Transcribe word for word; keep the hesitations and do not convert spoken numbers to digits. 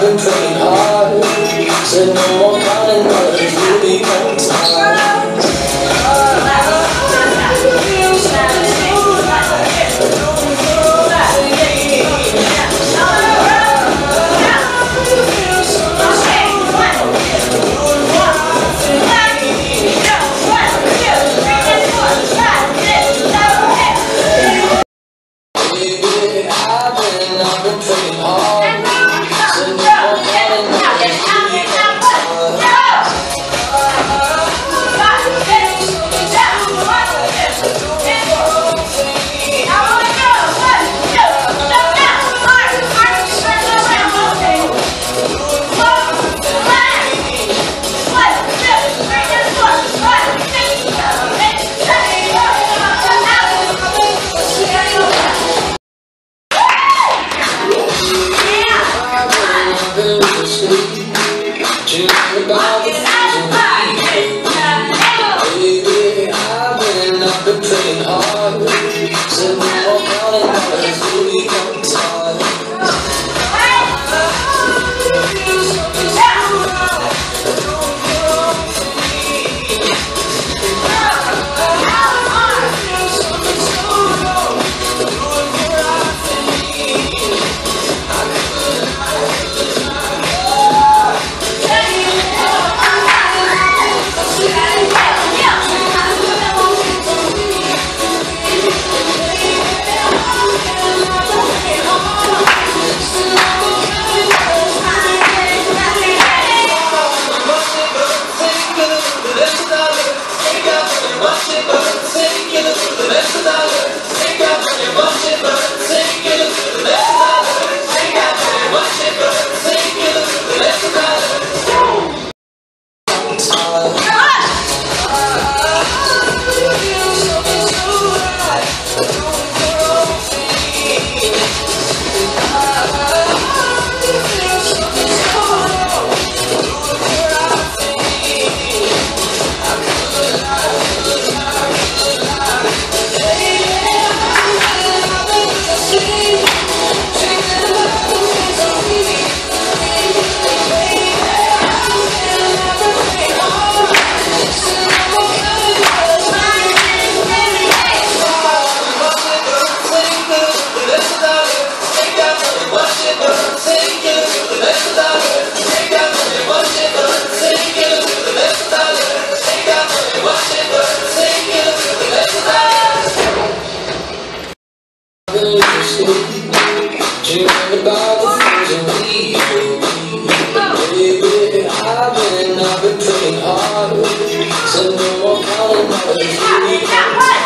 been taking hard, so no more counting dollars.